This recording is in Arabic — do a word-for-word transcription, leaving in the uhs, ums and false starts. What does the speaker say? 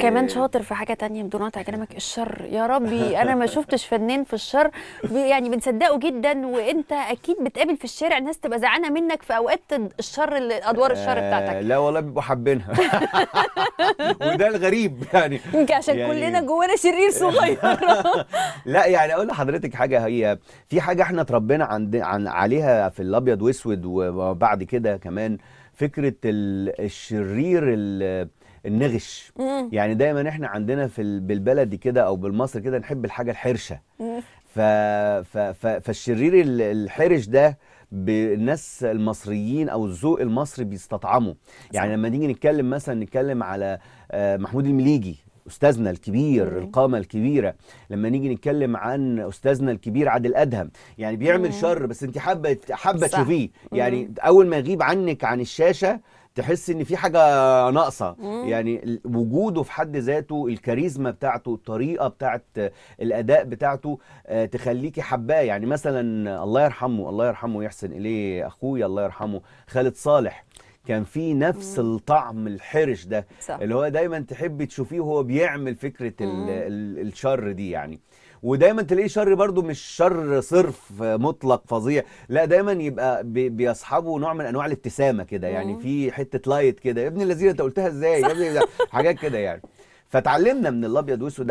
كمان شاطر في حاجه تانية بدون قطع كلامك، الشر. يا ربي انا ما شفتش فنان في الشر، يعني بنصدقه جدا. وانت اكيد بتقابل في الشارع ناس تبقى زعلانه منك في اوقات الشر، ادوار الشر بتاعتك. لا والله بيبقوا حابينها وده الغريب يعني، يمكن عشان يعني كلنا جوانا شرير صغير لا يعني اقول لحضرتك حاجه، هي في حاجه احنا اتربينا عند عن عليها في الابيض واسود، وبعد كده كمان فكره الشرير ال النغش. مم. يعني دايما احنا عندنا في بالبلدي كده او بالمصري كده نحب الحاجه الحرشه. ف... ف... ف... فالشرير الحرش ده بالناس المصريين او الذوق المصري بيستطعمه. يعني لما نيجي نتكلم مثلا، نتكلم على محمود المليجي استاذنا الكبير، القامه الكبيره. لما نيجي نتكلم عن استاذنا الكبير عادل ادهم، يعني بيعمل مم. شر، بس انت حابه حابه تشوفيه. يعني مم. اول ما يغيب عنك عن الشاشه تحس ان في حاجه ناقصه. يعني وجوده في حد ذاته، الكاريزما بتاعته، الطريقه بتاعت الاداء بتاعته آه تخليكي حباه. يعني مثلا الله يرحمه، الله يرحمه ويحسن اليه اخويا الله يرحمه خالد صالح، كان في نفس مم. الطعم الحرش ده، صح. اللي هو دايما تحبي تشوفيه وهو بيعمل فكره ال ال الشر دي يعني. ودايما تلاقيه شر برضو، مش شر صرف مطلق فظيع، لا دايما يبقى بيصحبه نوع من انواع الابتسامه كده. يعني في حته لايت كده، يا ابن الذين انت قلتها ازاي يا ابني، حاجات كده يعني. فتعلمنا من الابيض واسود.